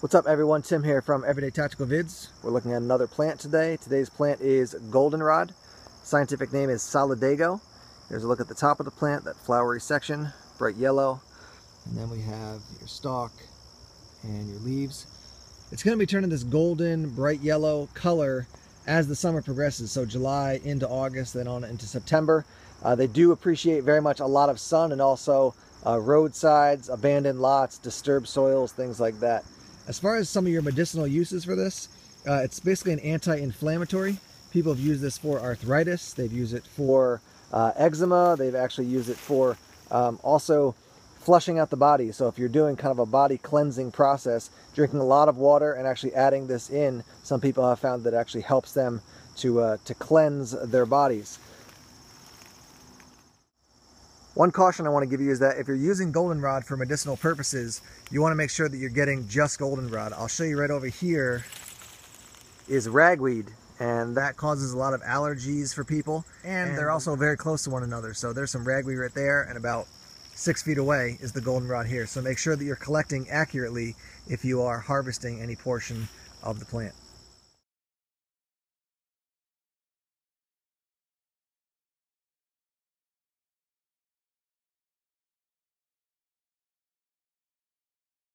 What's up everyone, Tim here from Everyday Tactical Vids. We're looking at another plant today. Today's plant is goldenrod. Scientific name is Solidago. Here's a look at the top of the plant, that flowery section, bright yellow. And then we have your stalk and your leaves. It's going to be turning this golden, bright yellow color as the summer progresses, so July into August, then on into September. They do appreciate very much a lot of sun and also roadsides, abandoned lots, disturbed soils, things like that. As far as some of your medicinal uses for this, it's basically an anti-inflammatory. People have used this for arthritis, they've used it for eczema, they've actually used it for also flushing out the body. So if you're doing kind of a body cleansing process, drinking a lot of water and actually adding this in, some people have found that it actually helps them to cleanse their bodies. One caution I want to give you is that if you're using goldenrod for medicinal purposes, you want to make sure that you're getting just goldenrod. I'll show you right over here is ragweed, and that causes a lot of allergies for people, and they're also very close to one another. So there's some ragweed right there, and about 6 feet away is the goldenrod here. So make sure that you're collecting accurately if you are harvesting any portion of the plant.